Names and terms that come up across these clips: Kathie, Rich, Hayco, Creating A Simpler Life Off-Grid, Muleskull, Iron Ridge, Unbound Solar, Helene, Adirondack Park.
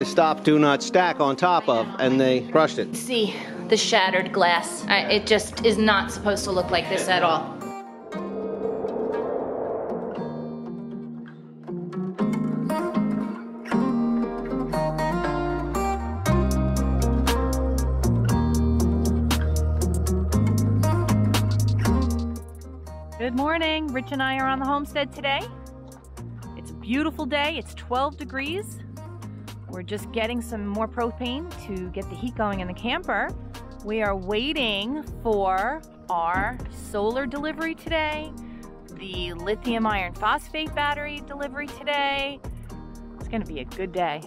They stopped do not stack on top of, and they crushed it. See the shattered glass. It just is not supposed to look like this at all. Good morning. Rich and I are on the homestead today. It's a beautiful day. It's 12 degrees. We're just getting some more propane to get the heat going in the camper. We are waiting for our solar delivery today, the lithium iron phosphate battery delivery today. It's gonna be a good day.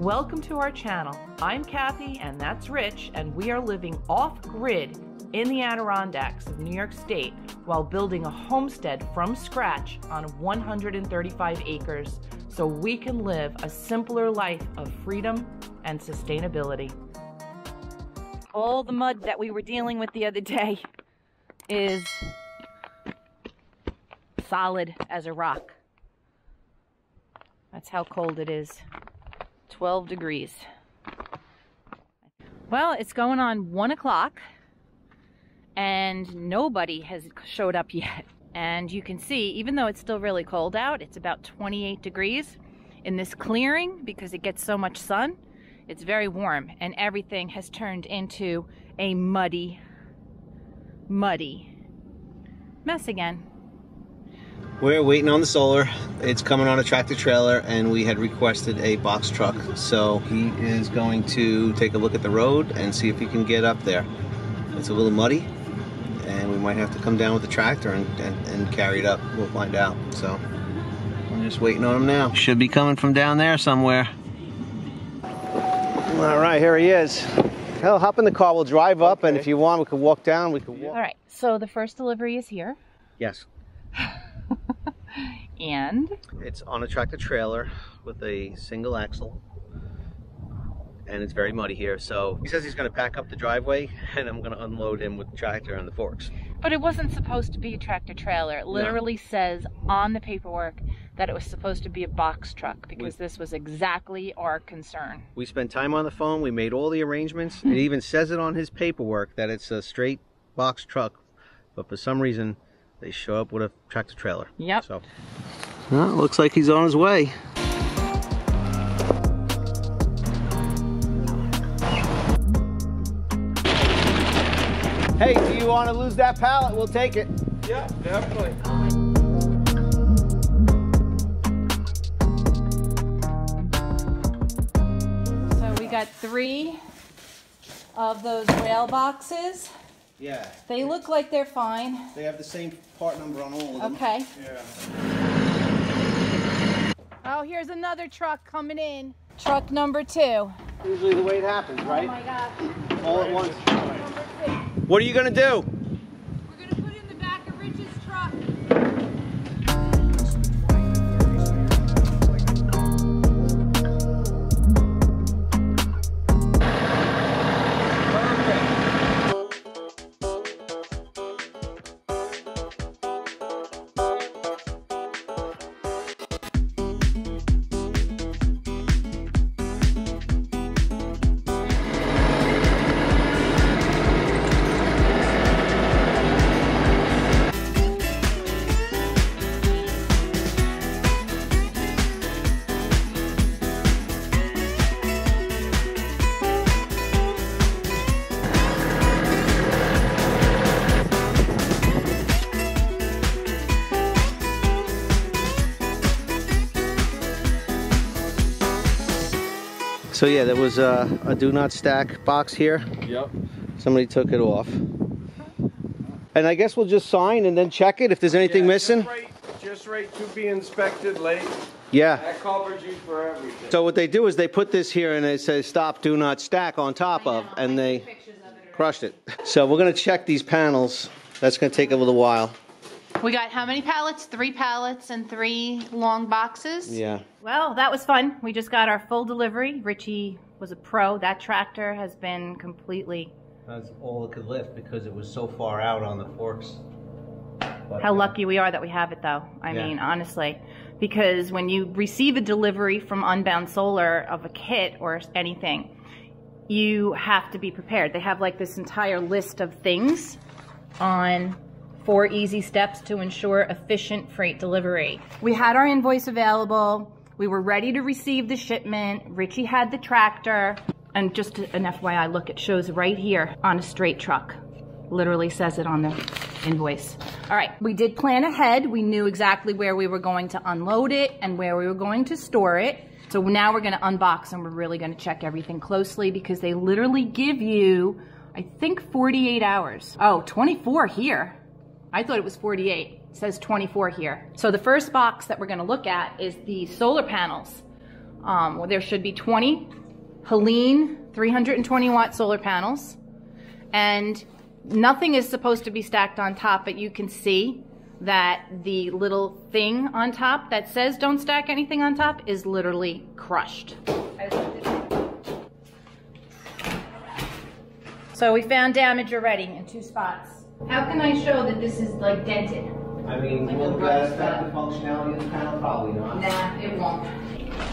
Welcome to our channel. I'm Kathy and that's Rich, and we are living off-grid in the Adirondacks of New York State while building a homestead from scratch on 135 acres so we can live a simpler life of freedom and sustainability. All the mud that we were dealing with the other day is solid as a rock. That's how cold it is. 12 degrees. Well, it's going on 1 o'clock. And nobody has showed up yet. And you can see, even though it's still really cold out, it's about 28 degrees in this clearing because it gets so much sun. It's very warm, and everything has turned into a muddy mess again. We're waiting on the solar. It's coming on a tractor trailer, and we had requested a box truck. So he is going to take a look at the road and see if he can get up there. It's a little muddy, and we might have to come down with the tractor and carry it up. We'll find out. So I'm just waiting on him now. Should be coming from down there somewhere. All right, here he is. He'll hop in the car. We'll drive up, okay. And if you want, we could walk down. We could walk. All right. So the first delivery is here. Yes. And it's on a tractor trailer with a single axle. And it's very muddy here, so he says he's gonna pack up the driveway and I'm gonna unload him with the tractor and the forks. But it wasn't supposed to be a tractor trailer. It literally says on the paperwork that it was supposed to be a box truck because this was exactly our concern. We spent time on the phone, we made all the arrangements. It even says it on his paperwork that it's a straight box truck, but for some reason they show up with a tractor trailer. Yep. So, well, it looks like he's on his way. Hey, do you want to lose that pallet? We'll take it. Yeah, definitely. So we got 3 of those rail boxes. Yeah. They look like they're fine. They have the same part number on all of them. Okay. Yeah. Oh, here's another truck coming in. Truck number 2. Usually the way it happens, right? Oh my God. All at once. What are you gonna do? We're gonna put it in the back of Rich's truck. So yeah, there was a do not stack box here. Yep. Somebody took it off. And I guess we'll just sign and then check it if there's anything missing. Just right to be inspected late. Yeah. That covers you for everything. So what they do is they put this here and they say stop, do not stack on top of, and they crushed it. So we're gonna check these panels. That's gonna take a little while. We got how many pallets? 3 pallets and 3 long boxes. Yeah. Well, that was fun. We just got our full delivery. Richie was a pro. That tractor has been completely... That's all it could lift because it was so far out on the forks. But, how lucky we are that we have it, though. I mean, honestly. because when you receive a delivery from Unbound Solar of a kit or anything, you have to be prepared. They have like this entire list of things on 4 easy steps to ensure efficient freight delivery. We had our invoice available. We were ready to receive the shipment. Richie had the tractor. And just an FYI, look, it shows right here on a straight truck. Literally says it on the invoice. All right, we did plan ahead. We knew exactly where we were going to unload it and where we were going to store it. So now we're gonna unbox and we're really gonna check everything closely because they literally give you, I think 48 hours. Oh, 24 here. I thought it was 48. It says 24 here. So the first box that we're gonna look at is the solar panels. Well, there should be 20 Helene 320-watt solar panels, and nothing is supposed to be stacked on top, but you can see that the little thing on top that says don't stack anything on top is literally crushed. So we found damage already in 2 spots. How can I show that this is like dented? I mean, like, will that affect the functionality of the panel? Probably not. Nah, it won't.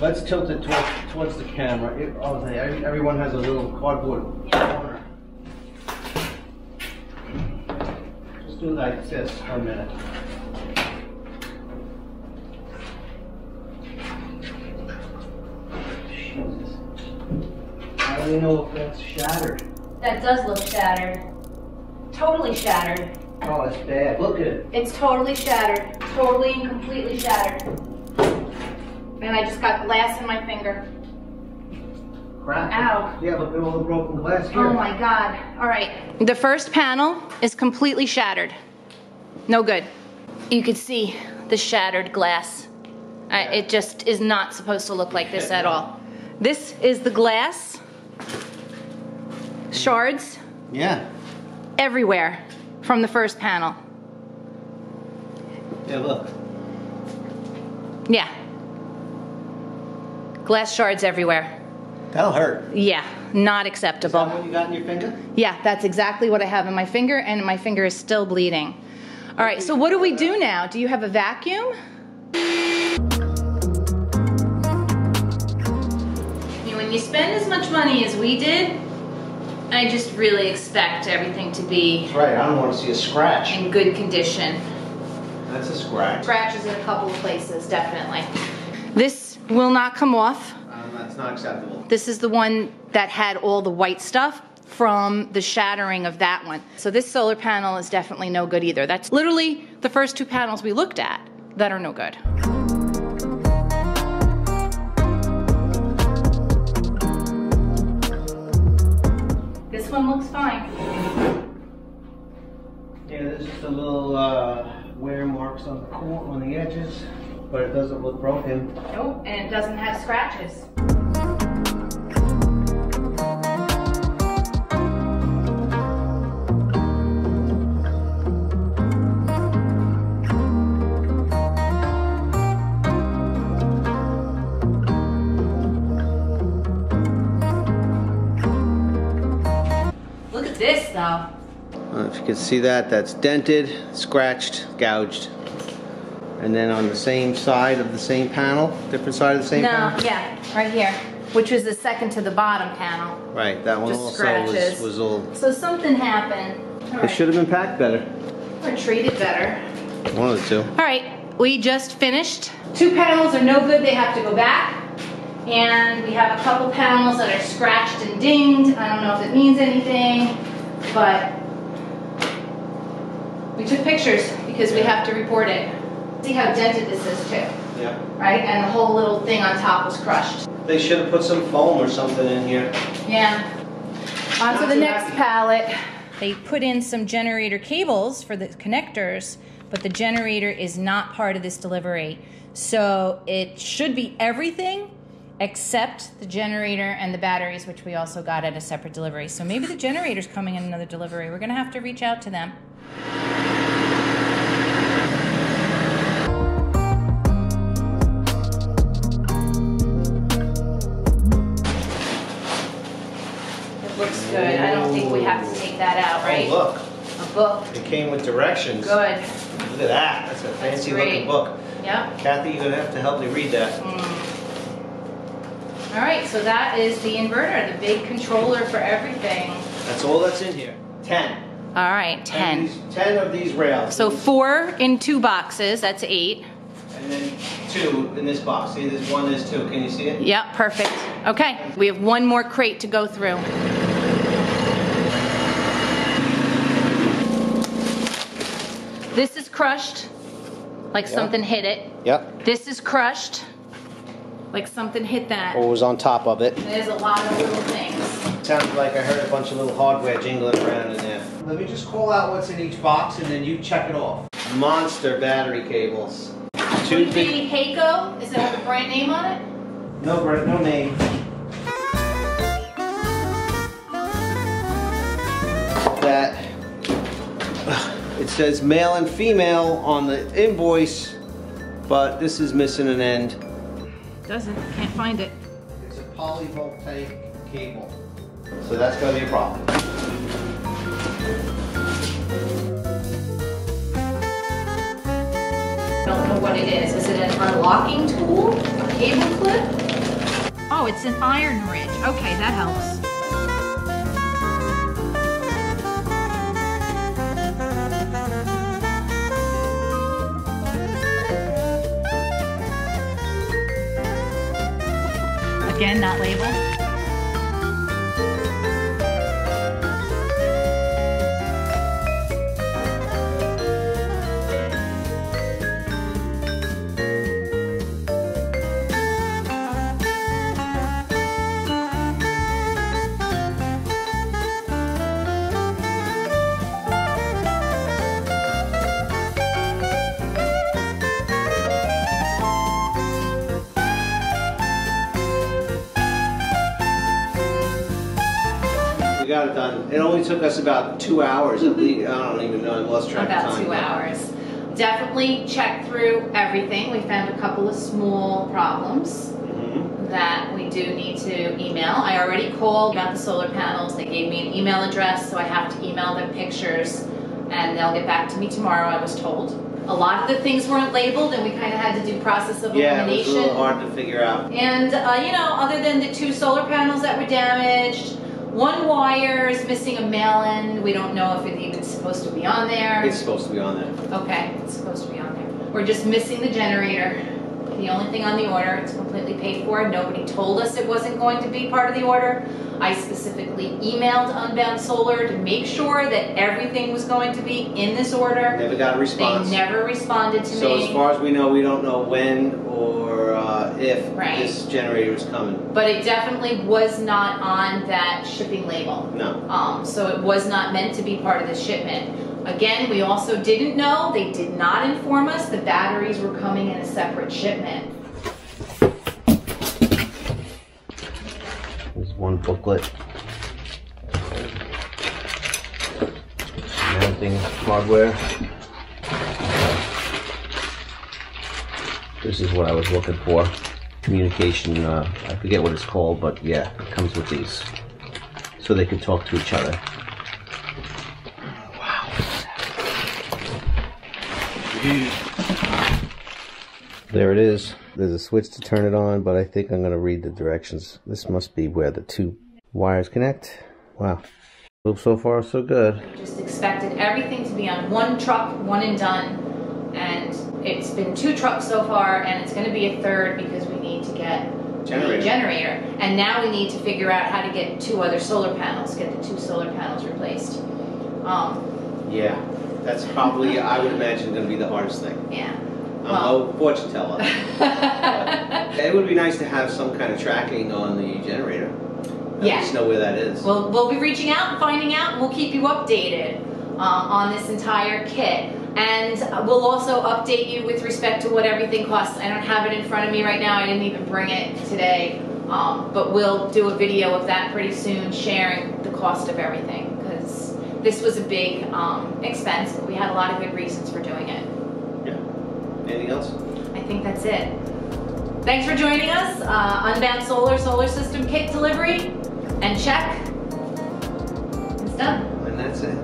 Let's tilt it towards the camera. Everyone has a little cardboard corner. Just do it like this for a minute. Jesus. I don't even know if that's shattered. That does look shattered. Totally shattered. Oh, it's bad. Look at it. It's totally shattered. Totally and completely shattered. Man, I just got glass in my finger. Crap. Ow. Yeah, look at all the broken glass here. Oh my God. All right. The first panel is completely shattered. No good. You could see the shattered glass. Yeah. It just is not supposed to look like this at all. This is the glass. Shards. Yeah. Everywhere from the first panel. Yeah, look. Yeah. Glass shards everywhere. That'll hurt. Yeah, not acceptable. Is that what you got in your finger? Yeah, that's exactly what I have in my finger, and my finger is still bleeding. All right, so what do we do now? Do you have a vacuum? When you spend as much money as we did, I just really expect everything to be... That's right, I don't want to see a scratch. ...in good condition. That's a scratch. Scratches in a couple of places, definitely. This will not come off. That's not acceptable. This is the one that had all the white stuff from the shattering of that one. So this solar panel is definitely no good either. That's literally the first 2 panels we looked at that are no good. One looks fine. Yeah, there's just a little wear marks on the on the edges, but it doesn't look broken. Nope, and it doesn't have scratches. If you can see that, that's dented, scratched, gouged. And then on the same side of the same panel, different side of the same panel? No, yeah, right here, which was the second to the bottom panel. Right, that one just also was old. So something happened. All right. It should have been packed better. Or treated better. One of the 2. All right, we just finished. 2 panels are no good, they have to go back. And we have a couple panels that are scratched and dinged. I don't know if it means anything, but we took pictures because we have to report it. See how dented this is too. Yeah. Right? And the whole little thing on top was crushed. They should have put some foam or something in here. Yeah. On to the next pallet. They put in some generator cables for the connectors, but the generator is not part of this delivery. So it should be everything except the generator and the batteries, which we also got at a separate delivery. So maybe the generator's coming in another delivery. We're gonna have to reach out to them. It looks good. I don't think we have to take that out, right? Oh, look. A book. It came with directions. Good. Look at that. That's a fancy looking book. Yep. Kathy, you're going to have to help me read that. Mm. All right, so that is the inverter, the big controller for everything. That's all that's in here. 10. All right, 10. 10 of these rails. So 4 in 2 boxes, that's 8. And then 2 in this box. See, there's 1, there's 2. Can you see it? Yep, perfect. Okay, we have 1 more crate to go through. This is crushed, like something hit it. Yep. This is crushed, like something hit that. Or was on top of it. There's a lot of little things. Sounds like I heard a bunch of little hardware jingling around in there. Let me just call out what's in each box and then you check it off. Monster battery cables. 2 big Hayco. Does it have a brand name on it? No brand, no name. That. It says male and female on the invoice, but this is missing an end. Doesn't, can't find it. It's a polyvoltaic cable. So that's gonna be a problem. I don't know what it is. Is it an unlocking tool? A cable clip? Oh, it's an Iron Ridge. Okay, that helps. Again, not labeled. Got it done. It only took us about 2 hours at least. I don't even know. I lost track of time. About 2 hours. Definitely check through everything. We found a couple of small problems that we do need to email. I already called about the solar panels. They gave me an email address, so I have to email them pictures, and they'll get back to me tomorrow, I was told. A lot of the things weren't labeled, and we kind of had to do process of elimination. Yeah, it was a little hard to figure out. And, you know, other than the 2 solar panels that were damaged, 1 wire is missing a mail-in. We don't know if it's even supposed to be on there. It's supposed to be on there. Okay, it's supposed to be on there. We're just missing the generator. The only thing on the order, it's completely paid for. Nobody told us it wasn't going to be part of the order. I specifically emailed Unbound Solar to make sure that everything was going to be in this order. Never got a response. They never responded to me. So as far as we know, we don't know when or if this generator was coming. But it definitely was not on that shipping label. No. So it was not meant to be part of the shipment. Again, we also didn't know, they did not inform us, the batteries were coming in a separate shipment. There's 1 booklet. Mounting hardware. This is what I was looking for. Communication, I forget what it's called, but yeah, it comes with these. So they can talk to each other. There it is. There's a switch to turn it on, but I think I'm going to read the directions. This must be where the 2 wires connect. Wow. Well, so far, so good. Just expected everything to be on 1 truck, one and done. And it's been 2 trucks so far, and it's going to be a 3rd because we need to get a generator. And now we need to figure out how to get 2 other solar panels, get the 2 solar panels replaced. Yeah. That's probably, I would imagine, going to be the hardest thing. Yeah. I'm no fortune teller. It would be nice to have some kind of tracking on the generator. At least know where that is. Well, we'll be reaching out and finding out. We'll keep you updated on this entire kit. And we'll also update you with respect to what everything costs. I don't have it in front of me right now. I didn't even bring it today. But we'll do a video of that pretty soon, sharing the cost of everything. Because this was a big expense, but we had a lot of good reasons for doing it. Yeah. Anything else? I think that's it. Thanks for joining us. Unbound Solar, Solar System Kit Delivery, and check. It's done. And that's it.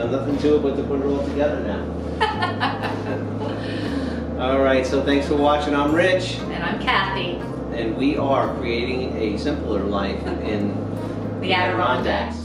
No, nothing to it but to put it all together now. Alright, so thanks for watching. I'm Rich. And I'm Kathy. And we are creating a simpler life in the Adirondacks.